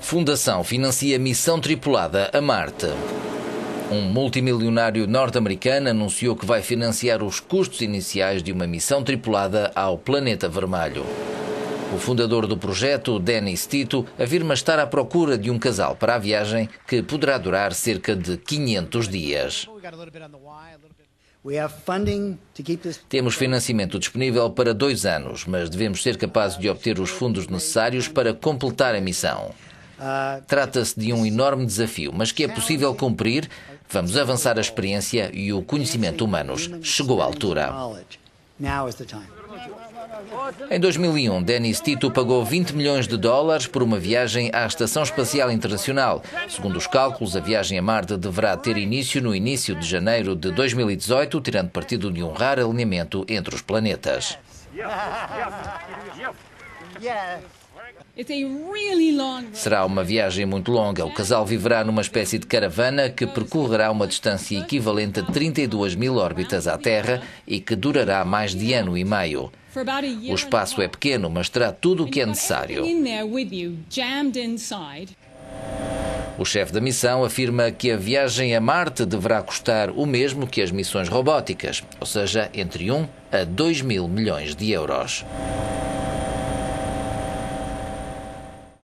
Fundação financia missão tripulada a Marte. Um multimilionário norte-americano anunciou que vai financiar os custos iniciais de uma missão tripulada ao planeta vermelho. O fundador do projeto, Dennis Tito, afirma estar à procura de um casal para a viagem que poderá durar cerca de 500 dias. Temos financiamento disponível para 2 anos, mas devemos ser capazes de obter os fundos necessários para completar a missão. Trata-se de um enorme desafio, mas que é possível cumprir. Vamos avançar a experiência e o conhecimento humanos. Chegou a altura. Em 2001, Dennis Tito pagou US$ 20 milhões por uma viagem à Estação Espacial Internacional. Segundo os cálculos, a viagem a Marte deverá ter início no início de janeiro de 2018, tirando partido de um raro alinhamento entre os planetas. Será uma viagem muito longa. O casal viverá numa espécie de caravana que percorrerá uma distância equivalente a 32.000 órbitas à Terra e que durará mais de 1,5 anos. O espaço é pequeno, mas terá tudo o que é necessário. O chefe da missão afirma que a viagem a Marte deverá custar o mesmo que as missões robóticas, ou seja, entre 1 a 2 mil milhões de euros.